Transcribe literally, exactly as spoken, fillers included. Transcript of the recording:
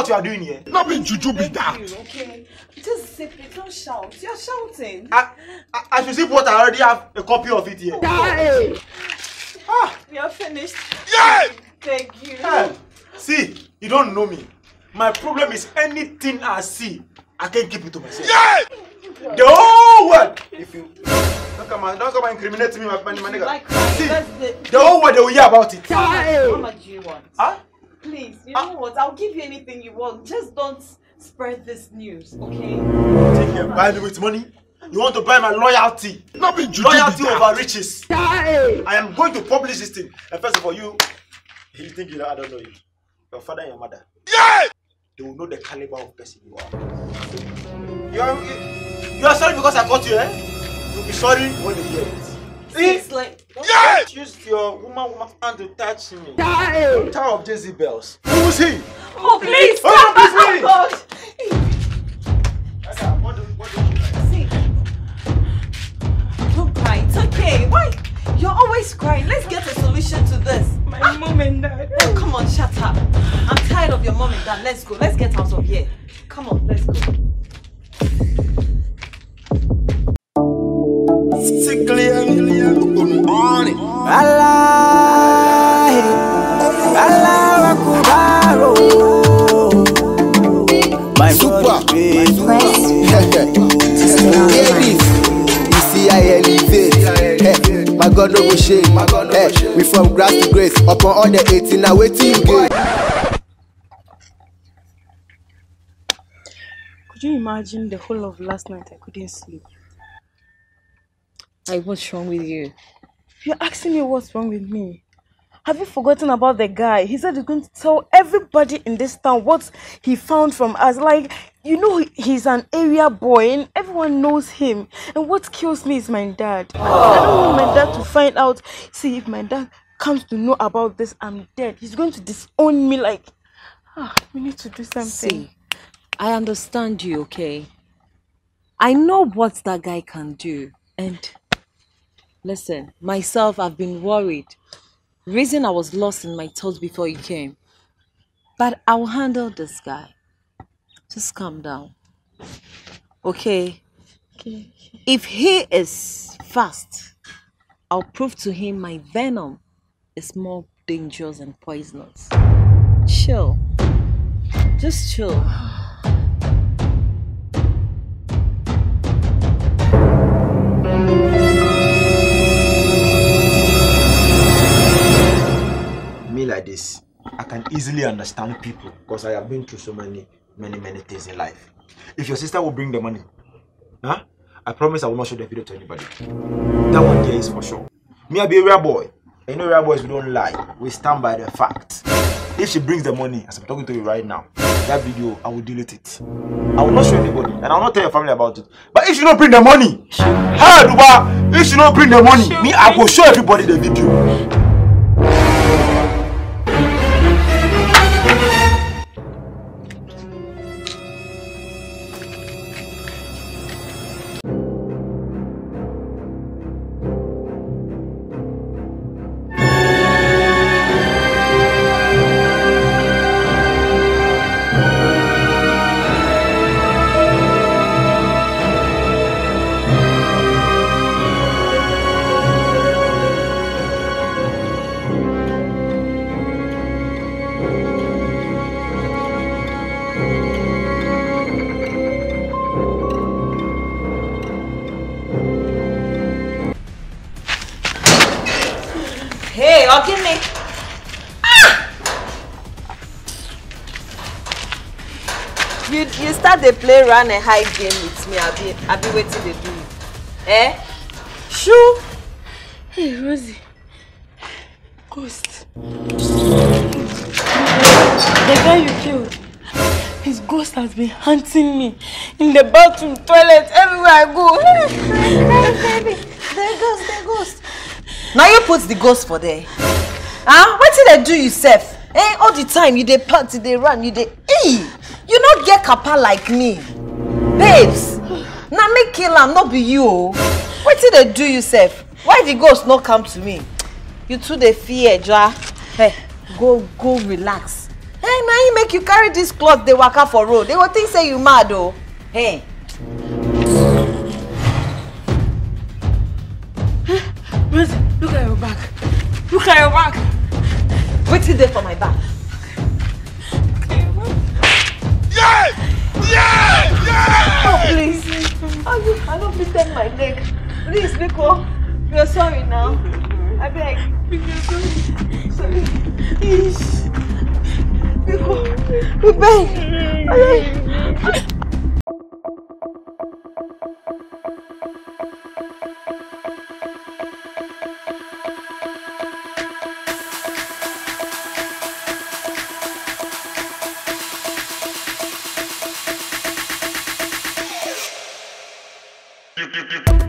You are doing here. Nothing to do with that. You, okay, just sip it. Don't shout. You're shouting. I, I, I should sip what I already have a copy of it here. Die. Ah, we are finished. Yeah. Thank you. Yeah. See, you don't know me. My problem is anything I see, I can't keep it to myself. Yeah. The whole world. If you don't come and don't come and incriminate me, my, my nigga. Like see, the, the whole world they will hear about it. Die. How much do you want? Huh? Please, you know uh, what? I'll give you anything you want. Just don't spread this news, okay? Take your Bible with money. You want to buy my loyalty? Nothing. Loyalty over riches. Die. I am going to publish this thing. And first of all, you, you think you know, I don't know you. Your father and your mother. Yeah. They will know the caliber of person you are. You are, you are sorry because I caught you, eh? You'll be sorry when you hear it. It's like, don't yeah. use your woman, woman hand to touch me. Die. Tower of Jezebels. Who is he? Oh, please. Oh, please, please. Oh, God. Okay, what do, what do you see? Don't cry. It's okay. Why? You're always crying. Let's get a solution to this. My ah. mom and dad. Oh, come on, shut up. I'm tired of your mom and dad. Let's go. Let's get out of here. Come on, let's go. Sickly and good morning. Allah, Allah, Akubaro. My super, my super. You see, I elevate. My God, no shame. My God, no shame. We from grass to grace. Upon all the eighteen, I waiting game. Could you imagine the whole of last night? I couldn't sleep. Like, what's wrong with you? You're asking me what's wrong with me? Have you forgotten about the guy? He said he's going to tell everybody in this town what he found from us. Like, you know, he's an area boy and everyone knows him. And what kills me is my dad. Aww. I don't want my dad to find out. See, if my dad comes to know about this, I'm dead. He's going to disown me like, ah, we need to do something. See, I understand you, okay? I know what that guy can do. And listen, myself, I've been worried. Reason I was lost in my thoughts before he came. But I'll handle this guy. Just calm down. Okay? Okay. If he is fast, I'll prove to him my venom is more dangerous and poisonous. Chill. Just chill. Me like this, I can easily understand people because I have been through so many, many, many things in life. If your sister will bring the money, huh? I promise I will not show the video to anybody. That one there is for sure. Me, I be a real boy. You know, real boys, we don't lie. We stand by the fact. If she brings the money, as I'm talking to you right now, that video, I will delete it. I will not show anybody, and I will not tell your family about it. But if she don't bring the money, hey, Duba, if she don't bring the money, me, I will show everybody the video. They play run and hide game with me. I'll be, I'll be waiting they do. Eh? Shoo! Hey, Rosie. Ghost. The guy you killed, his ghost has been hunting me in the bathroom, toilet, everywhere I go. Hey, baby. The ghost, the ghost. Now you put the ghost for there. Huh? What did they do yourself? Eh? All the time, you they party, they run, you they. Hey! You not get kappa like me. Babes, now me kill am, not be you. What did they do yourself? Why the ghost not come to me? You two they fear, ja. Hey, go, go relax. Hey, now you make you carry this cloth, they walk out for road. They will think say you mad though. Hey. Rosie, look at your back. Look at your back. What is there for my back? Yes! Yes! Yes! Oh, please. Oh, I don't pretend my leg. Please, Nico. You're sorry now. I beg. Sorry. Sorry. Please. Nico. We beg. I beg.